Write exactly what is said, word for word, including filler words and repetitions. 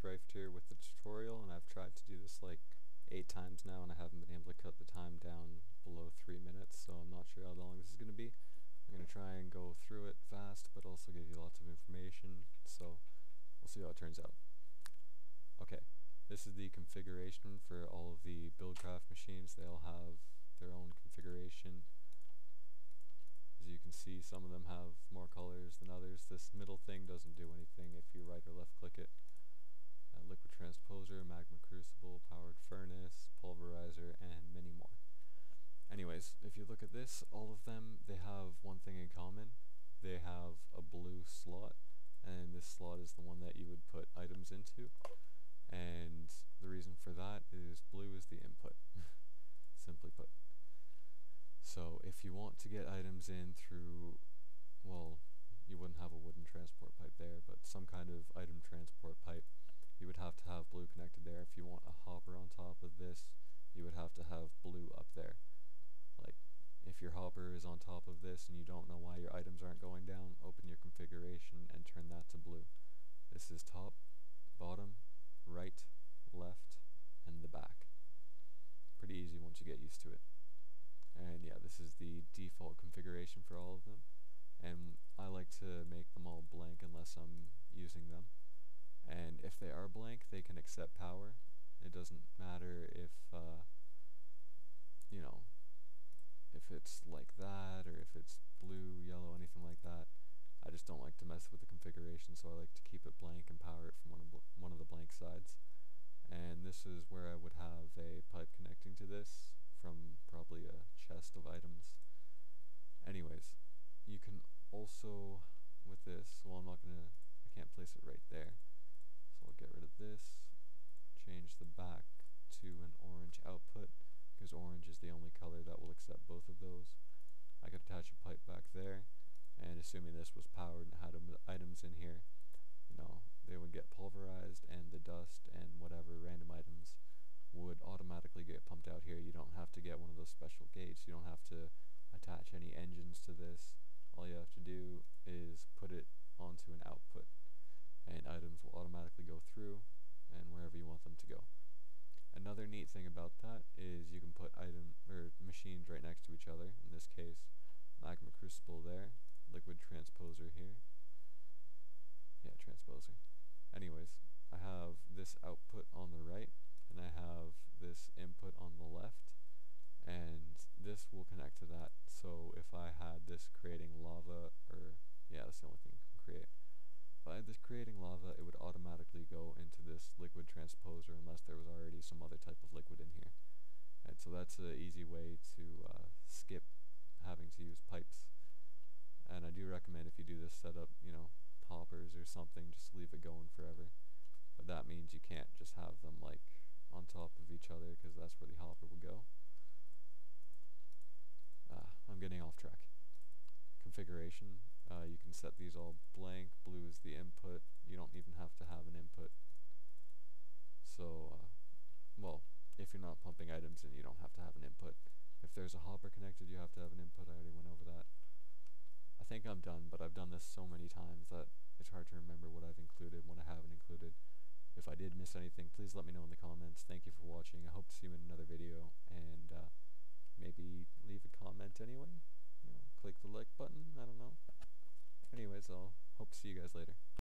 thrift here with the tutorial, and I've tried to do this like eight times now, and I haven't been able to cut the time down below three minutes, so I'm not sure how long this is going to be. I'm going to try and go through it fast, but also give you lots of information, so we'll see how it turns out. Okay, this is the configuration for all of the BuildCraft machines. They all have their own configuration. As you can see, some of them have more colors than others. This middle thing doesn't do anything if you right or left click it. Uh, Liquid Transposer, Magma Crucible, Powered Furnace, Pulverizer, and many more. Anyways, if you look at this, all of them, they have one thing in common. They have a blue slot, and this slot is the one that you would put items into. And the reason for that is blue is the input, simply put. So if you want to get items in through, well, you wouldn't have a wooden transport pipe there, but some kind of item transport pipe, you would have to have blue connected there. If you want a hopper on top of this, you would have to have blue up there. Like, if your hopper is on top of this and you don't know why your items aren't going down, open your configuration and turn that to blue. This is top, bottom, right, left, and the back. Pretty easy once you get used to it. And yeah, this is the default configuration for all of them, and I like to make them all blank unless I'm using them. And if they are blank, they can accept power. It doesn't matter if uh, you know, if it's like that or if it's blue, yellow, anything like that. I just don't like to mess with the configuration, so I like to keep it blank and power it from one of, one of the blank sides. And this is where I would have a pipe connecting to this from probably a chest of items. Anyways, you can also, with this, well, I'm not going to, I can't place it right there, so I'll get rid of this, change the back to an orange output, because orange is the only color that will accept both of those. I could attach a pipe back there, and assuming this was powered and had items in here, you know, they would get pulverized, and the dust and whatever random items would automatically get pumped out here. You don't have to get one of those special gates, you don't have to attach any engines to this. All you have to do is put it onto an output, and items will automatically go through and wherever you want them to go. Another neat thing about that is you can put item or machines right next to each other. In this case, Magma Crucible there, Liquid Transposer here. Yeah, Transposer. Anyways, I have this output on the right, and I have this input on the left, and this will connect to that. So if I had this creating lava, or yeah, that's the only thing you can create. If I had this creating lava, it would automatically go into this Liquid Transposer unless there was already some other type of liquid in here. And so that's an easy way to uh, skip having to use pipes. And I do recommend, if you do this setup, you know, hoppers or something, just leave it going forever. But that means you can't just have them like on top of each other, because that's where the hopper would go. Ah, I'm getting off track. Configuration, uh, you can set these all blank. Blue is the input. You don't even have to have an input. So, uh, well, if you're not pumping items in, you don't have to have an input. If there's a hopper connected, you have to have an input. I already went over that. I think I'm done, but I've done this so many times that it's hard to remember what I've included, what I haven't included. If I did miss anything, please let me know in the comments. Thank you for watching. I hope to see you in another video, and uh, maybe leave a comment anyway. You know, click the like button, I don't know. Anyways, I'll hope to see you guys later.